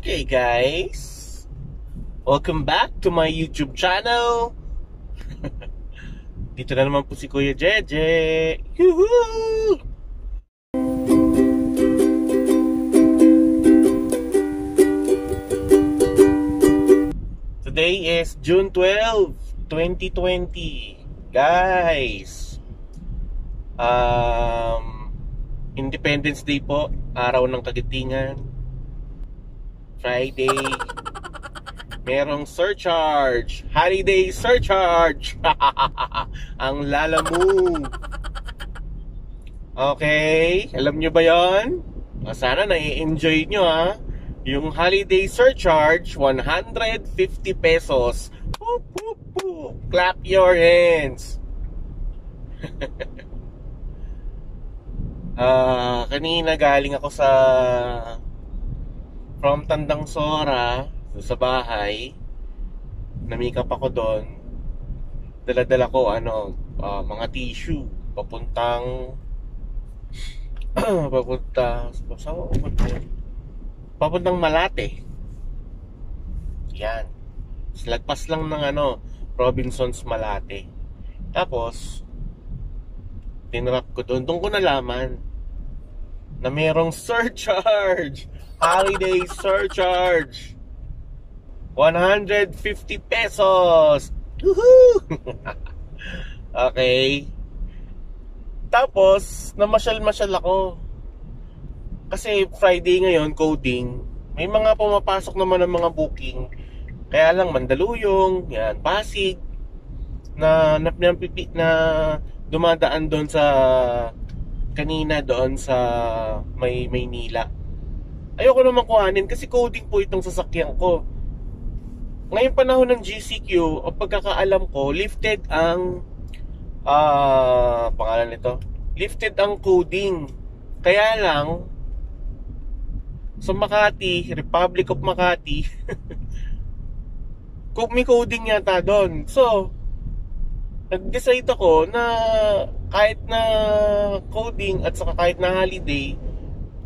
Okay guys, welcome back to my YouTube channel. Dito na naman po si Kuya Jeje. Yuhuu! Today is June 12, 2020. Guys, Independence Day po, araw ng kagitingan. Friday, merong surcharge, holiday surcharge. Ang Lalamove. Okay, alam nyo ba yun? Sana nai-enjoy nyo ha. Yung holiday surcharge, 150 pesos. Poop, poop, poop. Clap your hands. Kanina galing ako sa from Tandang Sora, sa bahay, namikap ako doon. Dala-dala ko mga tissue papuntang Malate. Yan. Lagpas lang ng Robinson's Malate. Tapos tinrap ko doon. Doon ko nalaman na merong surcharge. Holiday surcharge, 150 pesos. Woohoo! Okay. Tapos namasyal-masyal ako. Kasi Friday ngayon, coding. May mga pumapasok naman ng mga booking. Kaya lang Mandaluyong, yan, Pasig na dumadaan doon sa kanina doon sa Maynila. Ayoko naman kuhanin kasi coding po itong sasakyan ko. Ngayong panahon ng GCQ, ang pagkakaalam ko, lifted ang pangalan nito. Lifted ang coding. Kaya lang sa Makati, Republic of Makati, may coding yata doon. So, nag-decide ako na kahit na coding at saka kahit na holiday,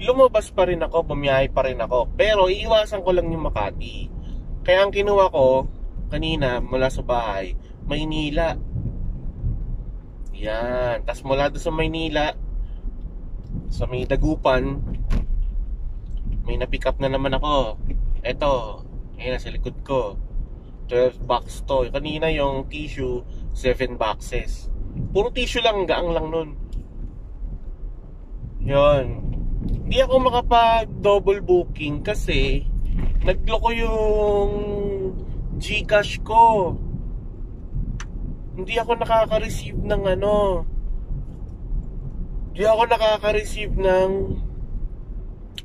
lumabas pa rin ako, bumiyahe pa rin ako. Pero iiwasan ko lang yung Makati. Kaya ang kinuha ko kanina mula sa bahay, Maynila. Yan. Tapos mula doon sa Maynila, sa Maydagupan, may na-pick up na naman ako. Eto, ayan sa likod ko, 12 box to. Kanina yung tissue, 7 boxes. Puro tissue lang, gaang lang nun. Yun. Hindi ako makapag double booking kasi nagloko yung Gcash ko. Hindi ako nakaka-receive ng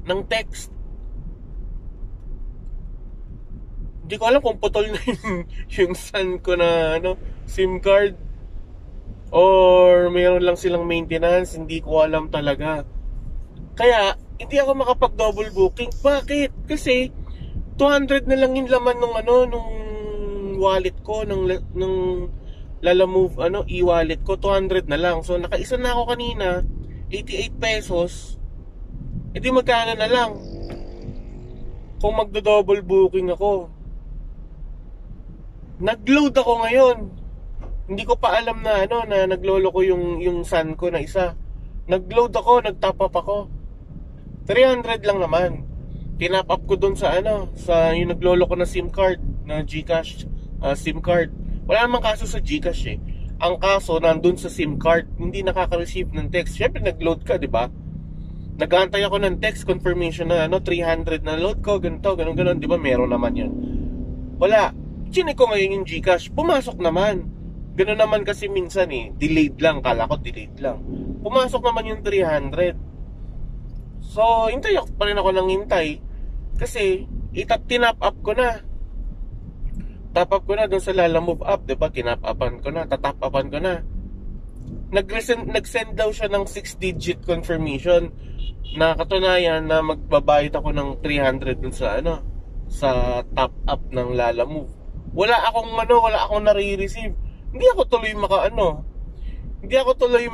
ng text. Hindi ko alam kung putol na yung SAN ko na SIM card or mayroon lang silang maintenance, hindi ko alam talaga. Kaya, hindi ako makapag-double booking. Bakit? Kasi, 200 na lang yung laman ng nung wallet ko, ng Lalamove, e-wallet ko, 200 na lang. So, nakaisa na ako kanina, 88 pesos. E di magkano na lang kung magdo-double booking ako. Nag-load ako ngayon. Hindi ko pa alam na naglolo ko yung SAN ko na isa. Nag-load ako, nag-top up ako. 300 lang naman. Tinap up ko dun sa sa yung naglolo ko na SIM card, na Gcash SIM card. Wala namang kaso sa Gcash eh. Ang kaso nandun sa SIM card, hindi nakaka-receive ng text. Syempre nag-load ka, 'di ba? Nag-aantay ako ng text confirmation na 300 na load ko, ganito, ganun ganun, 'di ba? Meron naman 'yun. Wala. Chinek ko ngayon yung Gcash, pumasok naman. Ganun naman kasi minsan eh, delayed lang, kala ko delayed lang. Pumasok naman yung 300. So, hintay pa rin ako nang hintay kasi tinap up ko na. Tap up ko na doon sa Lalamove app, 'di ba? Tinap upan ko na, tatap upan ko na. Nag-send daw siya ng 6-digit confirmation na katunayan na magbabayad ako ng 300 dun sa sa top up ng Lalamove. Wala akong nare-receive. Hindi ako tuloy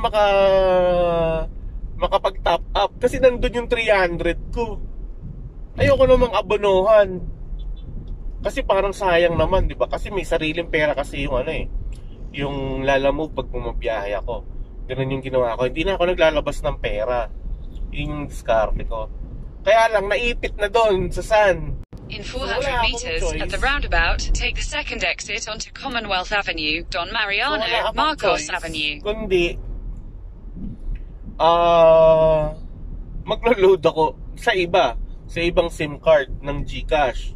makapag-top up kasi nandun yung 300 ko. ayoko namang abonohan. Kasi parang sayang naman, 'di ba? Kasi may sariling pera kasi yung ano eh, yung Lalamove pag bumabiyahe ako. Ganun yung ginawa ko. Hindi na ako naglalabas ng pera. Yung discard ko. Kaya lang naipit na doon sa San. In 400 meters at the roundabout, take the second exit onto Commonwealth Avenue, Don Mariano Marcos Avenue. Kundi maglo-load ako sa iba, sa ibang SIM card ng Gcash.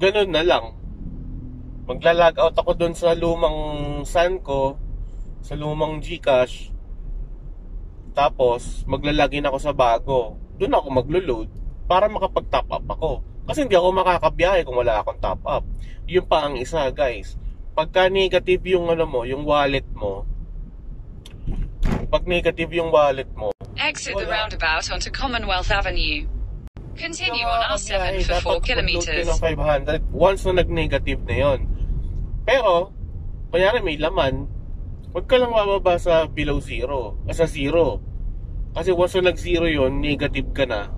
Ganun na lang. Magla-log out ako doon sa lumang San ko, sa lumang Gcash. Tapos maglalagin ako sa bago. Doon ako maglo-load para makapag-top up ako. Kasi hindi ako makakabiyahe kung wala akong top up. Yun pa ang isa, guys. Pagka negative yung ano mo, yung wallet mo. Pag negative yung wallet mo. Exit the roundabout onto Commonwealth Avenue. Continue on R7 for 4 kilometers. Once na nag-negative na yun. Pero, kanyari may laman, huwag ka lang bababa sa below zero. Sa zero. Kasi once na nag-zero yun, negative ka na.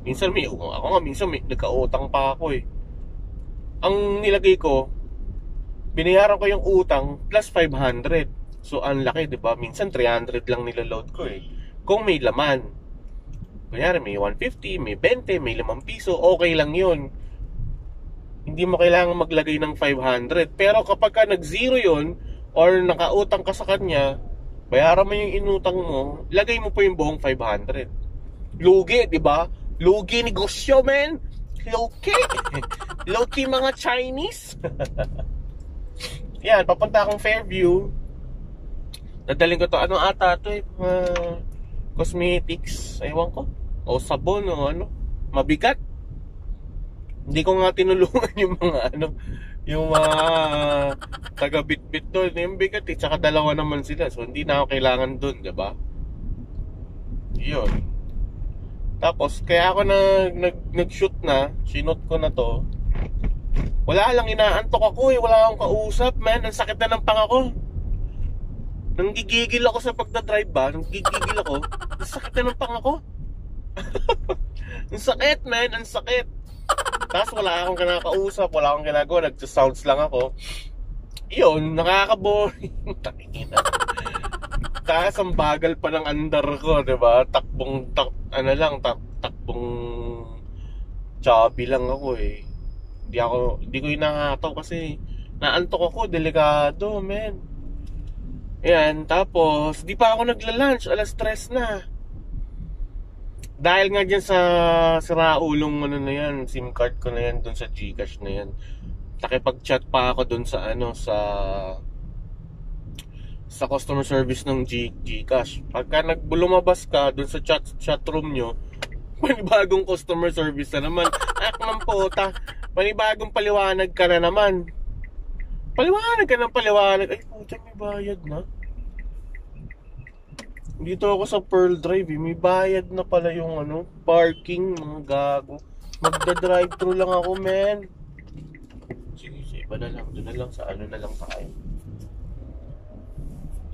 Minsan may, ako nga minsan may nagka-utang pa ako eh. Ang nilagay ko, binayaran ko yung utang plus 500. So, ang laki, diba? Minsan 300 lang nilaload ko eh. Kung may laman. Kunyari, may 150, may 20, may 5 piso, okay lang yun. Hindi mo kailangan maglagay ng 500. Pero kapag ka nag-zero yun, or nakautang ka sa kanya, bayaran mo yung inutang mo, lagay mo po yung buong 500. Lugi, di ba? Lugi negosyo, men! Loki! Loki mga Chinese! Yan, papunta akong Fairview. Nadaling ko to, ano ata ito eh, cosmetics, ewan ko. O sabon o ano, mabigat. Hindi ko nga tinulungan yung mga ano, yung mga taga-bit-bit doon, yung bigat eh, tsaka dalawa naman sila. So hindi na ako kailangan doon, 'di ba? 'Yun. Tapos kaya ako nag-shoot na, sinot ko na 'to. Wala lang, inaantok ako eh, wala akong kausap, man. Ang sakit na ng pangako. Nanggigigil ako sa pagdadrive ba? Nanggigigil ako. Ang sakit na ng pangako. Ang sakit, man. Ang sakit. Tapos wala akong kinakausap. Wala akong ginagawa. Nagsasounds lang ako. Yun, nakaka-boring. Tapos ang bagal pa ng under ko, diba? Takbong, ano lang, takbong chubby lang ako eh. Hindi ko hinahataw kasi naantok ako. Delikado, man. Ayan, tapos, di pa ako nagla-lunch, alas 3 na. Dahil nga dyan sa siraulong ano na yan, SIM card ko na yan, dun sa Gcash na yan. Nakipag-chat pa ako dun sa ano, sa customer service ng Gcash. Pagka nagbulumabas ka dun sa chat room nyo, panibagong customer service na naman. At ng puta, panibagong paliwanag ka na naman. Paliwanag ka ng paliwanag. Ay, puta, may bayad na. Dito ako sa Pearl Drive eh. May bayad na pala yung ano, parking, mga gago. Magda-drive-thru lang ako, men. Sige, iba na lang. Doon na lang, sa ano na lang tayo.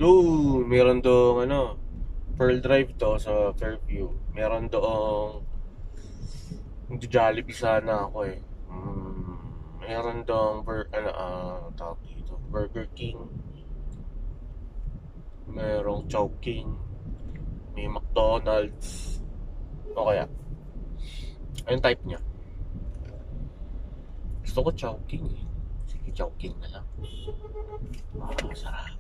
Doon, meron doong ano, Pearl Drive to sa Fairview. Meron doong Jollibee sana ako eh. Meron doon Burger King. Merong Chowking. May McDonald's. O kaya ayun type niya. Gusto ko Chowking eh. Sige, Chowking na lang. Masarap.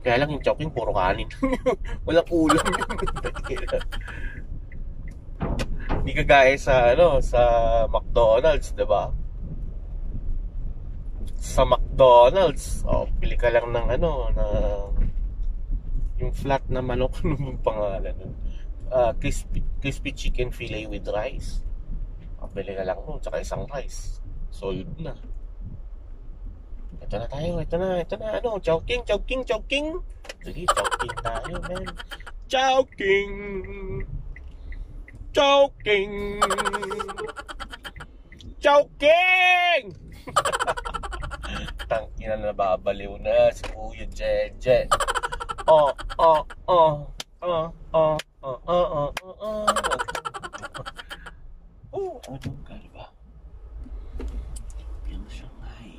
Kaya lang yung Chowking puro kanin. Walang ulam yun. Hindi kagaya sa ano, sa McDonald's, 'di ba? Sa McDonald's, oh, pili ka lang ng ano, na yung flat na manok, anong pangalan nun? Crispy chicken fillet with rice. Oh, pili ka lang nun, tsaka isang rice. Sold na. Ito na tayo, ito na ano, Chowking. Sige, Chowking tayo, man. Chowking. Chowking! Tangina na, babaliw na si Kuya Jeje. Oh, ano ka ba? Yung Shanghai.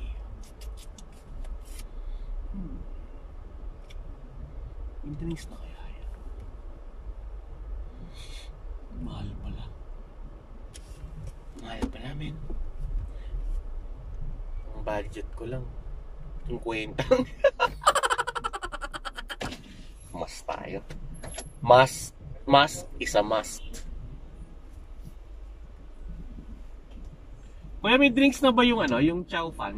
Interest na kaya yan? Mahal pala. Mahal pa namin. Ang budget ko lang 50. Mas tayo. Mas isa mas. Kuya, may drinks na ba yung ano, yung chow fan?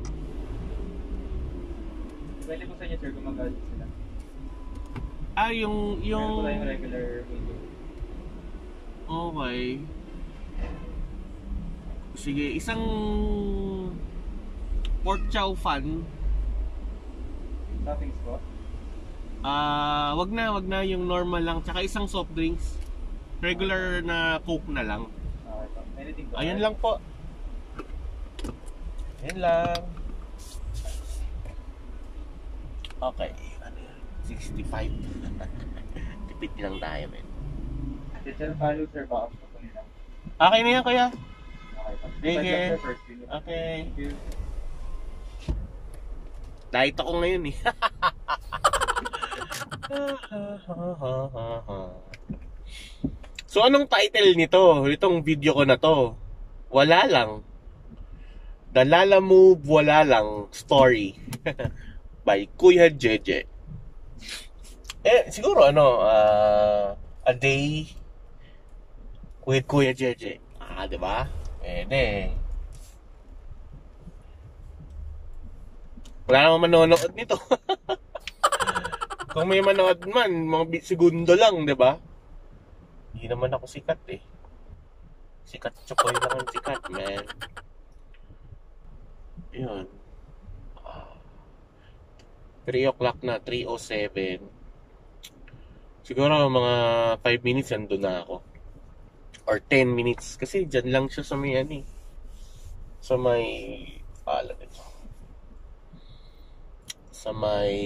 Pwede po sa inyo, sir, gumagal sila. Ah, yung... Meron po regular window. Okay. Sige, isang... pork chow fan. Toppings po? Ah, wag na yung normal lang. Tsaka isang soft drinks. Regular na coke na lang. Okay po. Anything po? Ayun lang po. Yan lang. Okay, ano yan? 65. Tipid lang tayo, men. Digital value, sir, ba? Okay na yan, kuya. Okay. Okay. Diet ako ngayon, eh. So, anong title nito? Itong video ko na to? Wala lang. The Lalamove Wala Lang Story by Kuya Jeje. Eh, siguro ano, a day with Kuya Jeje. Ah, diba? Eh, de. Wala naman manonood nito. Kung may manood man, mga segundo lang, diba? Hindi naman ako sikat, eh. Sikat chokoy lang ang sikat, man. Yun. 3 o'clock na, 3:07. Siguro mga 5 minutes nandun na ako. Or 10 minutes. Kasi dyan lang siya sa may ani. Sa may... alam ito. Sa may...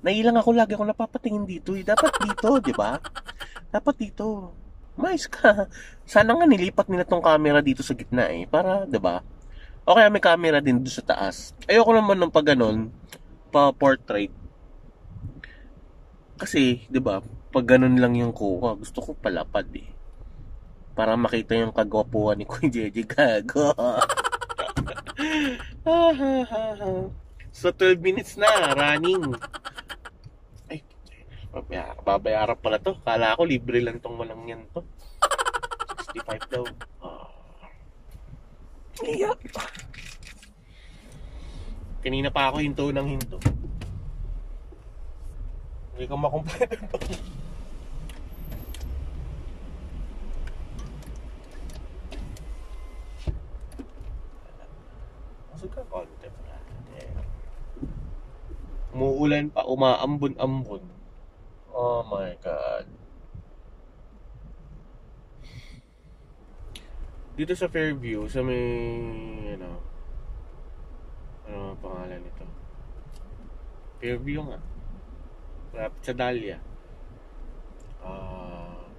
Nailang ako, lagi ako napapatingin dito. Dapat dito, di ba? Dapat dito. Mais ka. Sana nga nilipat nila tong camera dito sa gitna, eh. Para, diba? O kaya may camera din doon sa taas. Ayoko naman ng pag ganun, pa-portrait. Kasi, diba, pag ganun lang yung kuha, gusto ko palapad, eh. Para makita yung kagwapuhan ni Kuya Jeje. Gago. So, 12 minutes na, running. Babayaran pala to. Kala ko libre lang tong walang yan to. 65 daw. Iyak. Kanina pa ako hinto ng hinto. Hindi ko makumpleto to. Masuk ka konti pa natin. Umuulan pa, umaambon-ambon. Oh my God. Dito sa Fairview, sa may, ano, ano ang pangalan nito? Fairview nga. Rapid sa Dahlia.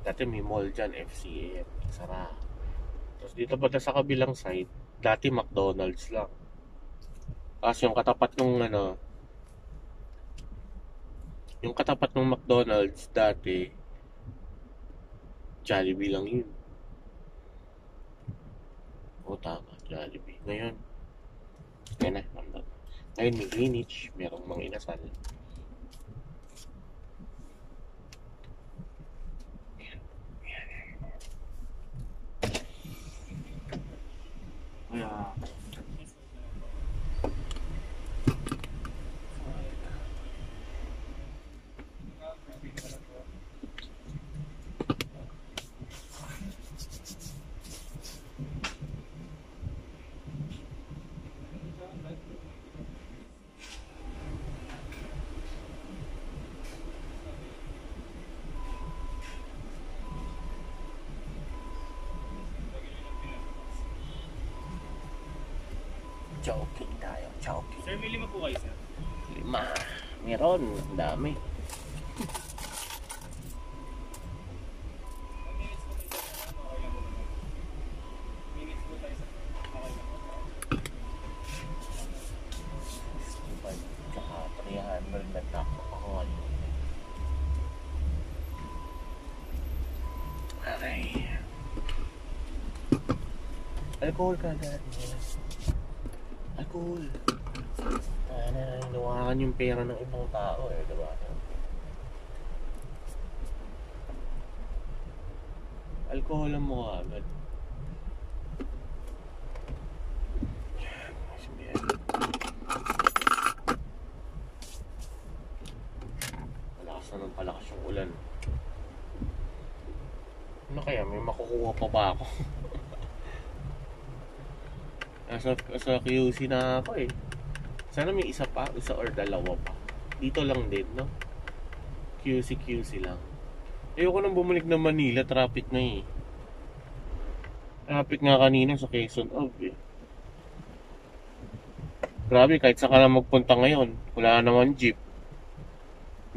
Dati may mall dyan, FCM. Sara. Tapos dito pa sa kabilang side, dati McDonald's lang. Tapos yung katapat ng ano, yung katapat ng McDonald's dati, Jollibee lang yun. O tama, Jollibee. Ngayon, yan na, ngayon may Greenwich, merong mga inasal. Kaya, Chowking tayo, Chowking. Sir, may 5 po kayo, sir? 5. Meron, dami. Alcohol ka agad. Alcohol. Nawakan yung pera ng ibang tao eh, diba? Alcohol ang mukha agad. Malakas na ng palakas yung ulan. Ano kaya? May makukuha pa ba ako? Nasa QC na ako eh. Sana may isa pa, isa or dalawa pa. Dito lang din, no? QC lang. Ayoko nang bumalik ng Manila, traffic na eh. Traffic nga kanina sa Quezon Ave eh. Grabe, kahit saan ka na magpunta ngayon, wala naman jeep.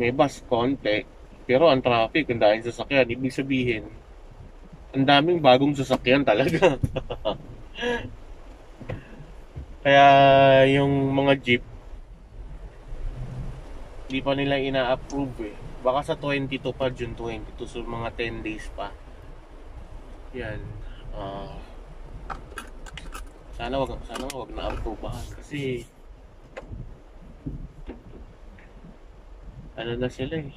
May bus, konti. Pero ang traffic, ang daming sasakyan. Ibig sabihin, ang daming bagong sasakyan talaga. Kaya yung mga jeep, hindi pa nila ina-approve eh. Baka sa 22 pa, June 22, so mga 10 days pa. Yan. Sana wag na-approvehan. Kasi, ano na sila eh.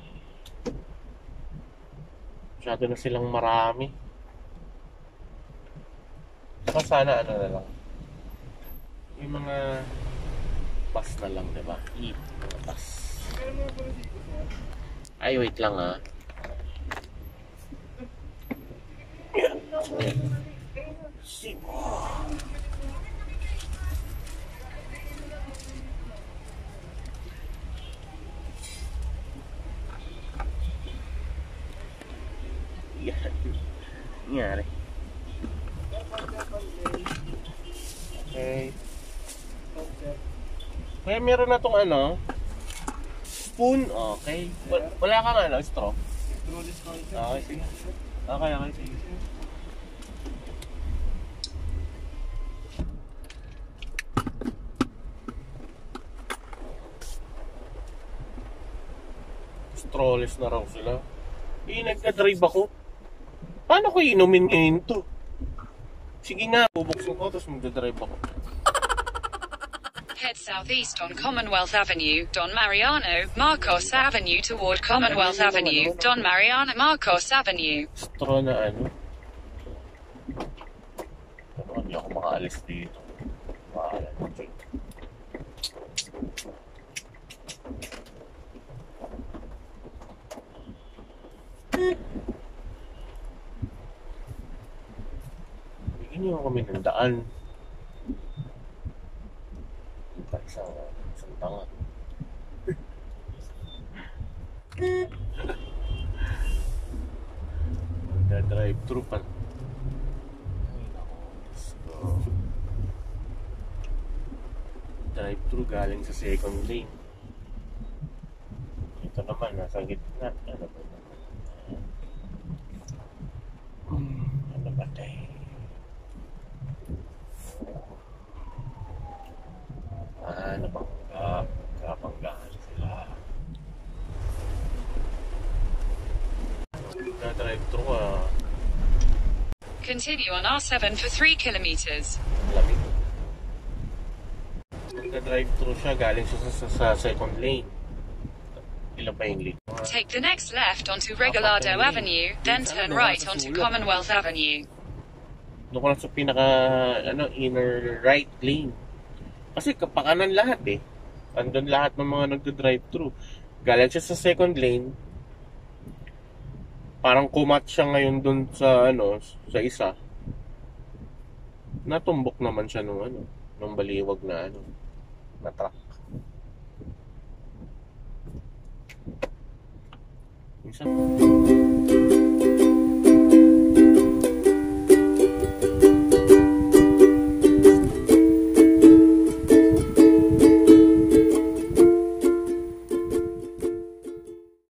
Masyado na silang marami. Saka sana ano na lang. Yung mga bus na lang, diba? Mga bus. Ay, wait lang ha. Yan. Nangyari. Okay. Kaya meron na tong ano, spoon, okay. Wala kang ano, straw. Okay, sige. Okay, sige. Strawless na raw sila. Nagka-drive ako. Paano ko inumin ngayon to? Sige nga, bubuksan ko, tapos magdadrive ako. Head southeast on Commonwealth Avenue, Don Mariano Marcos Avenue toward Commonwealth Avenue, Don Mariano Marcos Avenue. Straw na ano? Hindi ako makaalis dito. Maalan ko dito. Bigyan niyo kami ng daan. Isang tangan. Magda-drive-thru pa. Drive-thru galing sa second lane. Ito naman, nasa gitna. Ano ba naman? Ano ba tayo? Napanggaan sila. Na-drive-thru ka. Continue on R7 for 3 kilometers. Lamig. Nagka-drive-thru siya, galing siya sa second lane. Ilan pa yung lane? Take the next left onto Regalado Avenue, then turn right onto Commonwealth Avenue. Doon ko lang sa pinaka, inner right lane. Kasi kapakanan lahat eh. Andun lahat ng mga nagda-drive-thru. Galing siya sa second lane. Parang kumat siya ngayon dun sa sa isa. Natumbok naman siya nung baliwag na na truck. Minsan